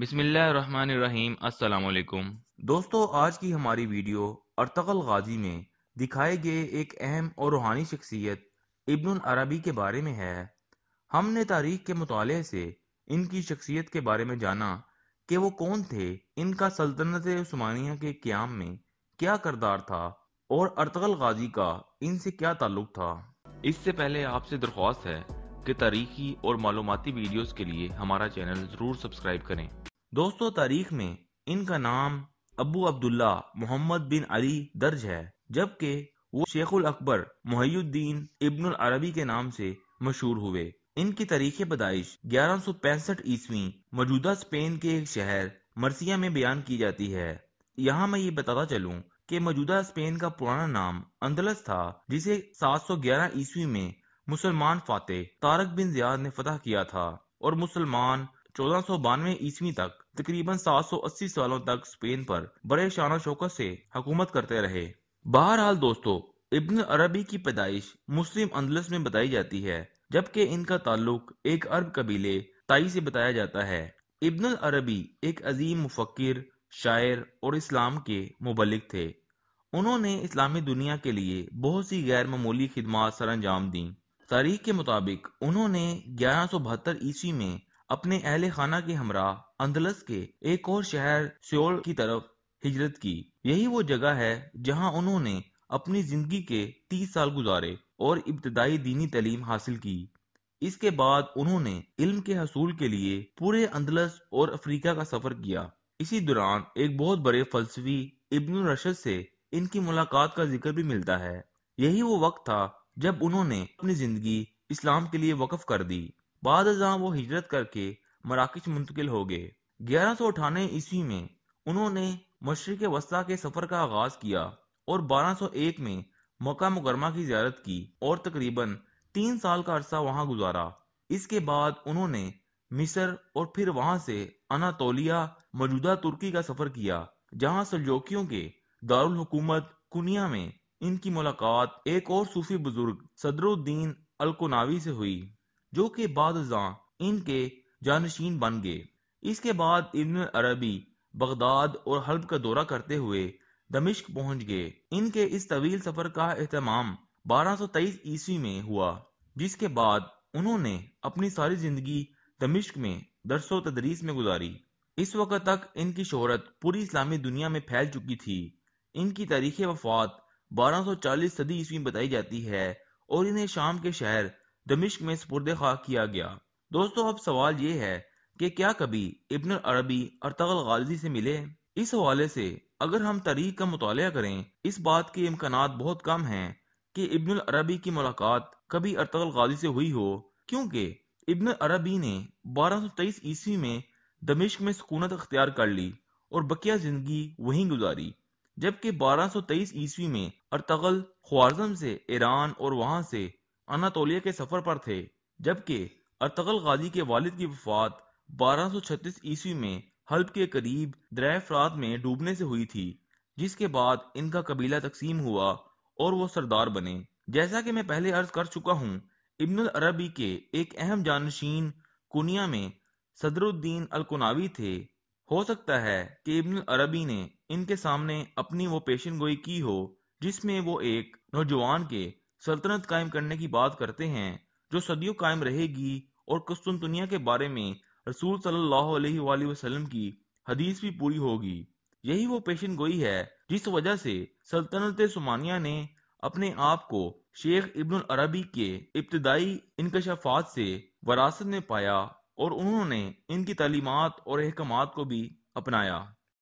बिस्मिल्लाहिर्रहमानिर्रहीम। अस्सलाम वालेकुम दोस्तों, आज की हमारी वीडियो अर्तुगल गाजी में दिखाए गए एक अहम और रूहानी शख्सियत इब्न अरबी के बारे में है। हमने तारीख के मुताले से इनकी शख्सियत के बारे में जाना कि वो कौन थे, इनका सल्तनत उस्मानिया के क़याम में क्या किरदार था और अर्तुगल गाजी का इनसे क्या ताल्लुक था। इससे पहले आपसे दरख्वास्त है कि तारीखी और मालूमाती वीडियोस के लिए हमारा चैनल जरूर सब्सक्राइब करें। दोस्तों, तारीख में इनका नाम अबू अब्दुल्ला मोहम्मद बिन अली दर्ज है, जबकि वो शेखुल अकबर मुहीउद्दीन इब्न अरबी के नाम से मशहूर हुए। इनकी तारीख पैदाइश 1165 ईस्वी मौजूदा स्पेन के एक शहर मर्सिया में बयान की जाती है। यहाँ मैं ये बताता चलूँ कि मौजूदा स्पेन का पुराना नाम अंदलस था, जिसे 711 ईस्वी में मुसलमान फाते तारिक बिन ज़ियाद ने फतह किया था और मुसलमान 1492 ईस्वी तक तकरीबन 780 सालों तक स्पेन पर बड़े शान शौकत से हुकूमत करते रहे। बहरहाल दोस्तों, इब्न अरबी की पैदाइश मुस्लिम अंदलस में बताई जाती है, जबकि इनका ताल्लुक एक अरब कबीले ताई से बताया जाता है। इब्न अरबी एक अजीम मुफक्किर, शायर और इस्लाम के मुबलिक थे। उन्होंने इस्लामी दुनिया के लिए बहुत सी गैर मामूली खिदमात सर अंजाम दी। तारीख के मुताबिक उन्होंने 1172 ईस्वी में अपने अहले खाना के हमरा अंदलस के एक और शहर सियोल की तरफ हिजरत की। यही वो जगह है जहां उन्होंने अपनी जिंदगी के 30 साल गुजारे और इब्तदाई दीनी तलीम हासिल की। इसके बाद उन्होंने इल्म के हसूल के लिए पूरे अंदलस और अफ्रीका का सफर किया। इसी दौरान एक बहुत बड़े फलसफी इब्न रशद से इनकी मुलाकात का जिक्र भी मिलता है। यही वो वक्त था जब उन्होंने अपनी जिंदगी इस्लाम के लिए वक्फ कर दी। बाद अज़ां वो हिजरत करके मराकश मुंतकिल हो गए। 1198 ईस्वी में उन्होंने मशरिक वस्ता के सफर का आगाज किया और 1201 में मक्का मुकरमा की जियारत की और तकरीबन 3 साल का अरसा वहाँ गुजारा। इसके बाद उन्होंने मिस्र और फिर वहां से अनातोलिया मौजूदा तुर्की का सफर किया, जहां सल्जूकियों के दारुल हुकूमत कुनिया में इनकी मुलाकात एक और सूफी बुजुर्ग सदरुद्दीन अलकुनावी से हुई, जो कि बाद इनके जानशीन बन गए। इसके बाद इब्न अरबी बगदाद और हल्ब का दौरा करते हुए दमिश्क पहुंच गए। इनके इस तवील सफर का एहतमाम 1223 ईस्वी में हुआ, जिसके बाद उन्होंने अपनी सारी जिंदगी दमिश्क में दरसो तदरीस में गुजारी। इस वक्त तक इनकी शोहरत पूरी इस्लामी दुनिया में फैल चुकी थी। इनकी तारीख वफात 1240 सदी ईस्वी बताई जाती है और इन्हें शाम के शहर दमिश्क में सुपुर्द खा किया गया। दोस्तों, अब सवाल ये है कि क्या कभी इब्न अरबी अर्तुगल गाजी से मिले? इस हवाले से अगर हम तारीख का मुताला करें, इस बात के इम्कानात बहुत कम हैं कि इब्न अरबी की मुलाकात कभी अर्तुगल गाजी से हुई हो, क्योंकि इब्न अरबी ने 1223 ईस्वी में दमिश्क में सुकूनत अख्तियार कर ली और बकिया जिंदगी वहीं गुजारी, जबकि 1223 ईस्वी में अर्तुगल ख्वारज़म से ईरान और वहां से अनातोलिया के सफर पर थे, जबकि अर्तुगल गाजी के वालिद की वफात 1236 ईस्वी में हल्ब के करीब दरिया फरात में डूबने से हुई थी, जिसके बाद इनका कबीला तकसीम हुआ और वो सरदार बने। जैसा कि मैं पहले अर्ज कर चुका हूँ, इब्न अरबी के एक अहम जानशीन कुनिया में सदरुद्दीन अलकुनावी थे। हो सकता है कि इब्न अरबी ने इनके सामने अपनी वो पेशन गोई की हो जिसमें वो एक नौजवान के सल्तनत कायम करने की बात करते हैं जो सदियों कायम रहेगी, और कुस्तुनतुनिया के बारे में रसूल सल्लल्लाहु अलैहि वसल्लम की हदीस भी पूरी होगी। यही वो पेशन गोई है जिस वजह से सल्तनत उस्मानिया ने अपने आप को शेख इब्न अरबी के इब्तदाई इंकशाफात से वरासत में पाया और उन्होंने इनकी तालीमात और अहकामात को भी अपनाया।